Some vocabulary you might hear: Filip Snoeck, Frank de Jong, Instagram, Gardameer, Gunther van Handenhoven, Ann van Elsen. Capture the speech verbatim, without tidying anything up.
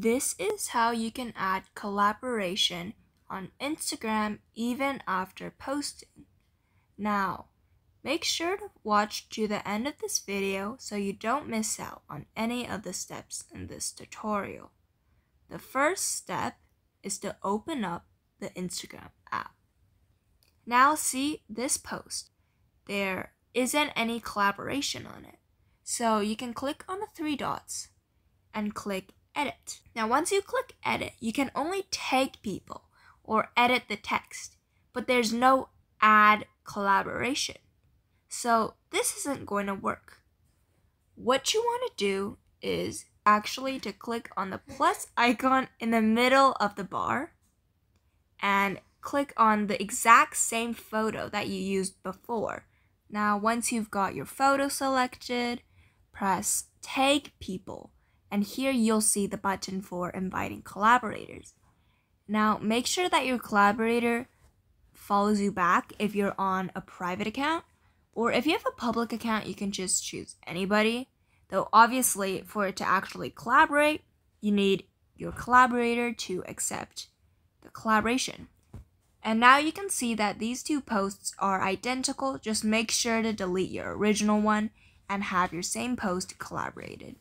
This is how you can add collaboration on Instagram even after posting. Now, make sure to watch to the end of this video so you don't miss out on any of the steps in this tutorial. The first step is to open up the Instagram app. Now see this post. There isn't any collaboration on it, so you can click on the three dots and click edit. Now once you click edit, you can only tag people or edit the text, but there's no add collaboration. So this isn't going to work. What you want to do is actually to click on the plus icon in the middle of the bar and click on the exact same photo that you used before. Now once you've got your photo selected, press tag people, and here you'll see the button for inviting collaborators. Now make sure that your collaborator follows you back if you're on a private account. Or if you have a public account, you can just choose anybody, though obviously for it to actually collaborate, you need your collaborator to accept the collaboration. And now you can see that these two posts are identical. Just make sure to delete your original one and have your same post collaborated.